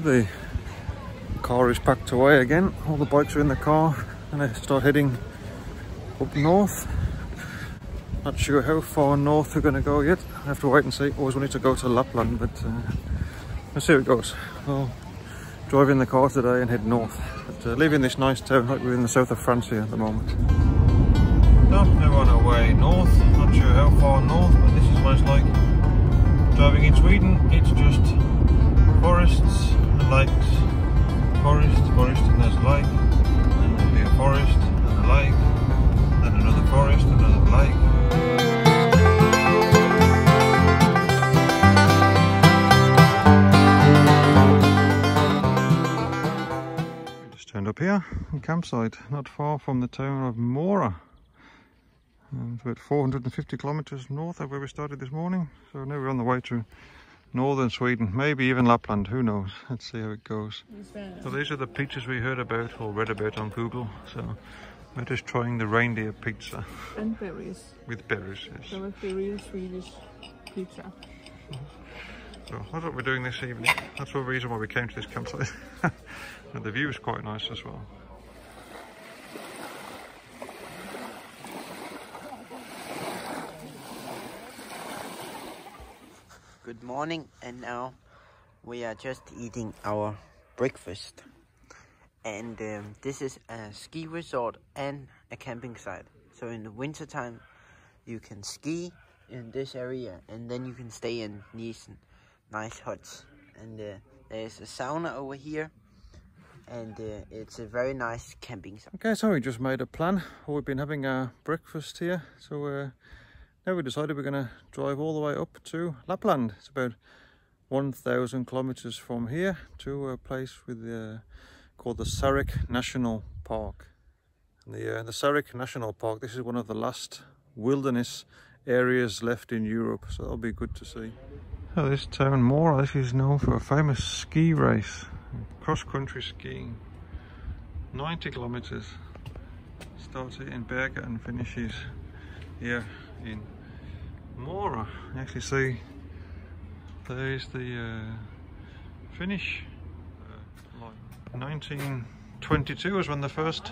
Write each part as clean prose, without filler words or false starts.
there. The car is packed away again. All the bikes are in the car and they start heading up north. Not sure how far north we're going to go yet. I have to wait and see. Always wanted to go to Lapland, but let's see how it goes. I'll drive in the car today and head north. But leaving this nice town, like we're in the south of France here at the moment. Now on our way north. Not sure how far north, but this is what it's like driving in Sweden. It's just forests and lakes. Forest, and there's a lake. And there'll be a forest and a lake. Then another forest, another lake. Turned up here, a campsite not far from the town of Mora, and about 450 kilometers north of where we started this morning. So now we're on the way to northern Sweden, maybe even Lapland, who knows. Let's see how it goes. So these are the pizzas we heard about or read about on Google. So we're just trying the reindeer pizza. And berries. With berries, yes. So it's a real Swedish pizza. So that's what we're doing this evening. That's the reason why we came to this campsite. And the view is quite nice as well. Good morning, and now we are just eating our breakfast. And this is a ski resort and a camping site. So in the winter time, you can ski in this area, and then you can stay in these nice huts. And there's a sauna over here. And it's a very nice camping site. Okay, so we just made a plan. We've been having our breakfast here. So now we decided we're going to drive all the way up to Lapland. It's about 1,000 kilometers from here to a place with called the Sarek National Park. And the Sarek National Park, this is one of the last wilderness areas left in Europe. So that'll be good to see. So this town Mora, this is known for a famous ski race. Cross-country skiing, 90 kilometers, starts here in Berga and finishes here in Mora. You actually see there is the finish line. 1922 is when the first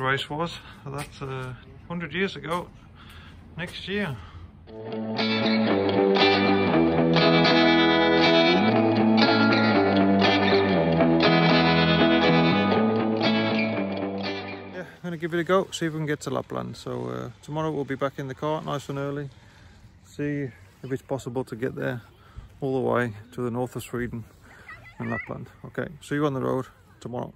race was. So that's 100 years ago next year. Give it a go, see if we can get to Lapland. So tomorrow we'll be back in the car nice and early, see if it's possible to get there all the way to the north of Sweden and Lapland. Okay, see you on the road tomorrow.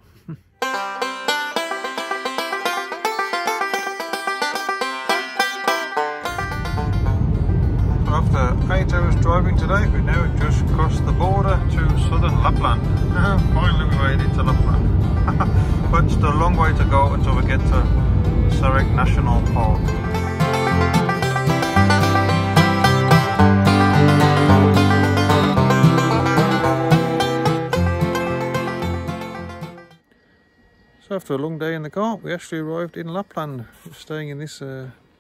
After 8 hours driving today, we now just crossed the border to southern Lapland. Finally we made it to Lapland. But it's a long way to go until we get to Sarek National Park. So after a long day in the car, we actually arrived in Lapland. We're staying in this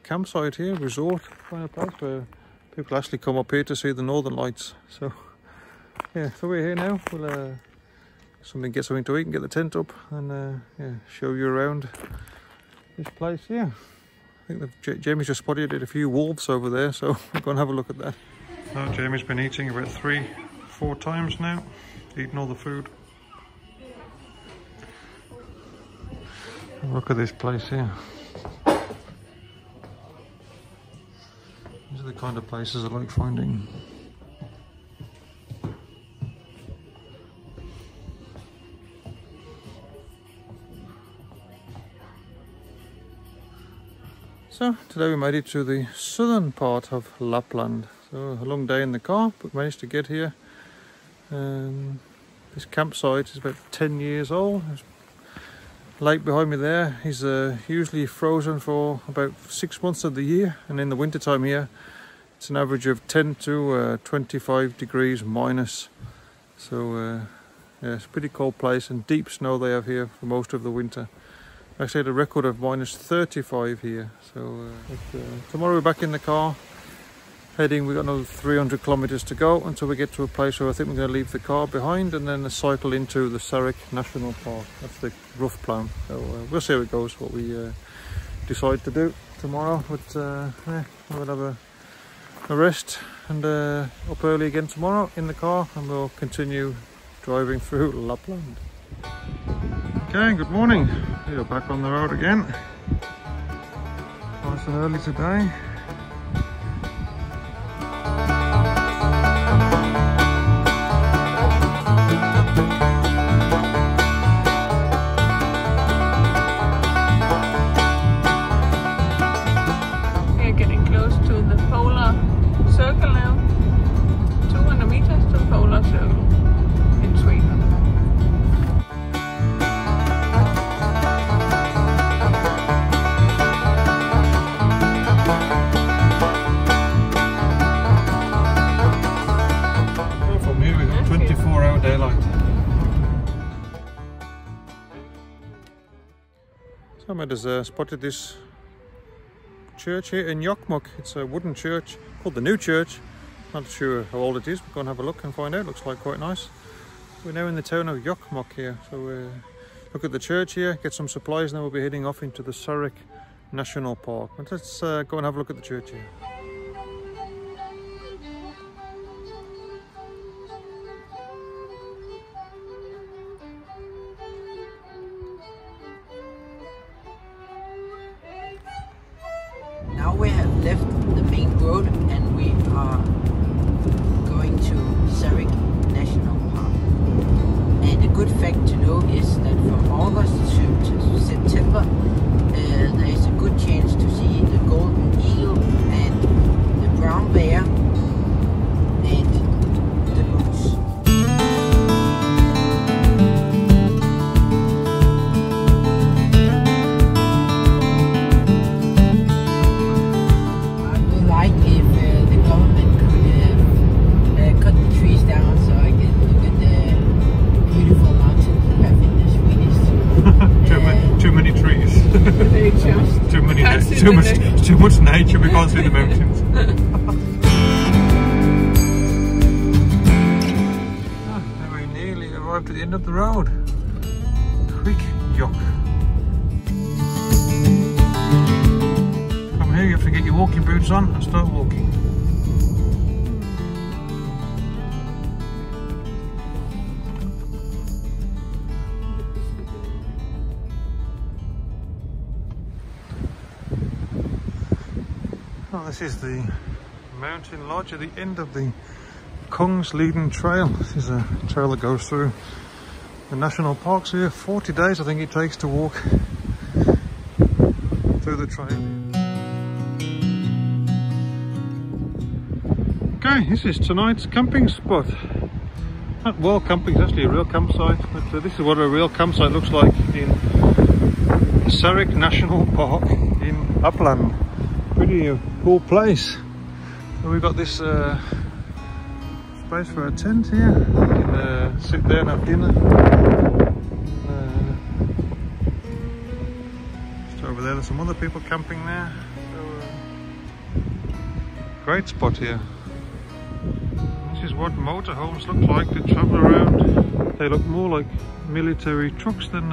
campsite here, resort kind of place, where people actually come up here to see the northern lights. So yeah, so we're here now. We'll get something to eat and get the tent up and yeah, show you around this place here. I think Jamie's just spotted a few wolves over there, so we'll go and have a look at that. So Jamie's been eating about 3-4 times now, eating all the food. Look at this place here. These are the kind of places I like finding. So today we made it to the southern part of Lapland. So a long day in the car, but managed to get here. This campsite is about 10 years old. There's a lake behind me there is usually frozen for about 6 months of the year, and in the winter time here it's an average of 10 to 25 degrees minus. So yeah, it's a pretty cold place, and deep snow they have here for most of the winter. I actually had a record of minus 35 here, so tomorrow we're back in the car, heading. We've got another 300 kilometers to go until we get to a place where I think we're going to leave the car behind and then cycle into the Sarek National Park. That's the rough plan. So we'll see how it goes, what we decide to do tomorrow. But we'll have a rest and up early again tomorrow in the car, and we'll continue driving through Lapland. Okay, good morning. We are back on the road again. Nice and early today. Someone has spotted this church here in Jokkmokk. It's a wooden church called the New Church. Not sure how old it is, but go and have a look and find out. Looks like quite nice. We're now in the town of Jokkmokk here, so look at the church here, get some supplies, and then we'll be heading off into the Sarek National Park. But let's go and have a look at the church here. Now we have left the main road and we are going to Sarek National Park. And a good fact to know is that from August to September there is a good chance to see the golden eagle and the brown bear and the moose. Too much nature, we can't see the mountains. Ah, we nearly arrived at the end of the road. Kvikkjokk. From here you have to get your walking boots on and start walking. This is the mountain lodge at the end of the Kungsleden trail. This is a trail that goes through the national parks here. 40 days I think it takes to walk through the trail. Okay, this is tonight's camping spot. Not well camping, it's actually a real campsite, but this is what a real campsite looks like in Sarek National Park in Lapland. Pretty cool place. So we've got this space for a tent here. We can sit there and have dinner. Just over there, there's some other people camping there. So, great spot here. This is what motorhomes look like to travel around. They look more like military trucks than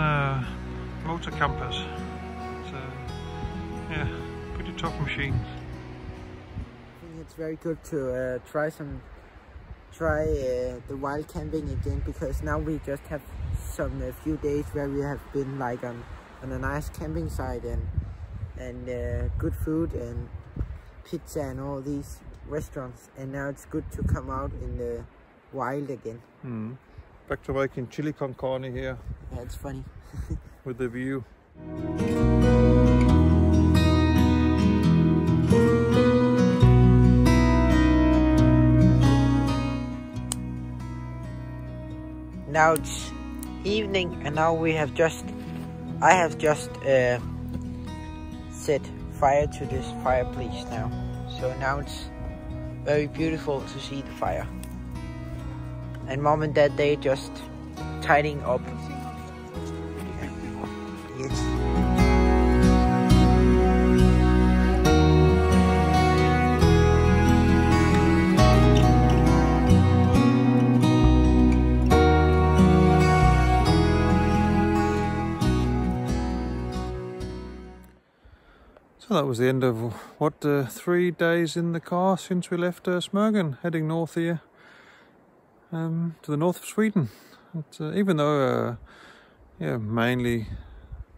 motor campers. So, yeah. Tough machines. I think it's very good to try the wild camping again, because now we just have some few days where we have been like on a nice camping site and good food and pizza and all these restaurants, and now it's good to come out in the wild again. Mm. Back to making chili con carne here. Yeah, it's funny. With the view. Now it's evening, and now we have I have just set fire to this fireplace now. So now it's very beautiful to see the fire. And Mom and Dad, they just tidying up. Yes. So that was the end of, 3 days in the car since we left Smögen, heading north here to the north of Sweden. And, even though, yeah, mainly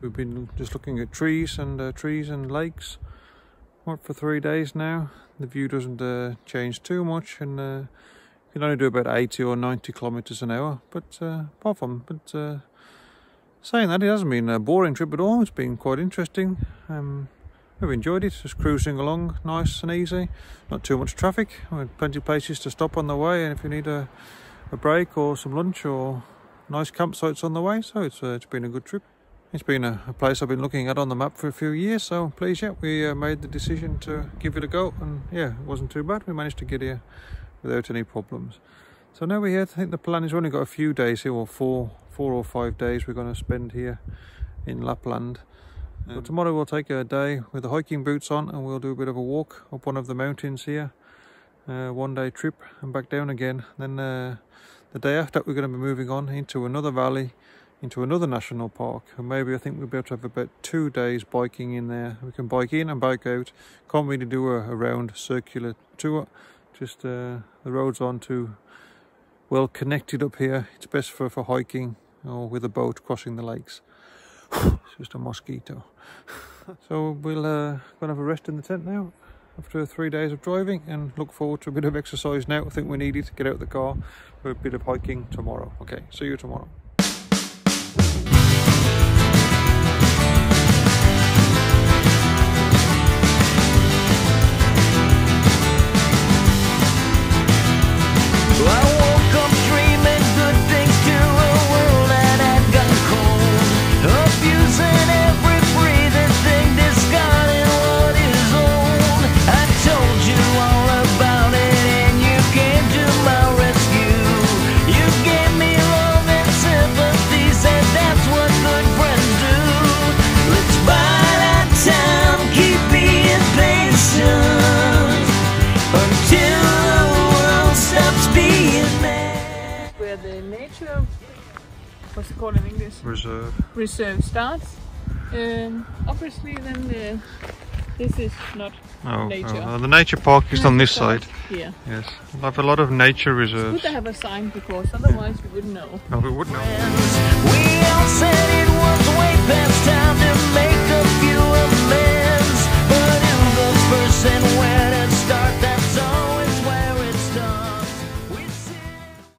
we've been just looking at trees and lakes, what, for 3 days now. The view doesn't change too much, and you can only do about 80 or 90 kilometers an hour. But apart from, saying that, it hasn't been a boring trip at all. It's been quite interesting. We've enjoyed it, just cruising along, nice and easy. Not too much traffic. We had plenty of places to stop on the way, and if you need a break or some lunch or nice campsites on the way, so it's been a good trip. It's been a place I've been looking at on the map for a few years, so I'm pleased, yeah, we made the decision to give it a go, and yeah, it wasn't too bad. We managed to get here without any problems. So now we're here. I think the plan is we've only got a few days here, or four or five days we're going to spend here in Lapland. So tomorrow we'll take a day with the hiking boots on, and we'll do a bit of a walk up one of the mountains here. One day trip and back down again. Then the day after we're going to be moving on into another valley, into another national park, and maybe I think we'll be able to have about 2 days biking in there. We can bike in and bike out. Can't really do a round circular tour. Just the roads aren't too well connected up here. It's best for hiking or with a boat crossing the lakes. It's just a mosquito. So we'll go and have a rest in the tent now after 3 days of driving, and look forward to a bit of exercise now. I think we need it to get out of the car for a bit of hiking tomorrow. Okay, see you tomorrow. What's it called in English? Reserve. Reserve starts. Obviously, then this is not nature. No. The nature park is on this side. Yeah. Yes. We have a lot of nature reserves. It's good to have a sign, because otherwise we wouldn't know. No, we wouldn't know. We all said it was way past time.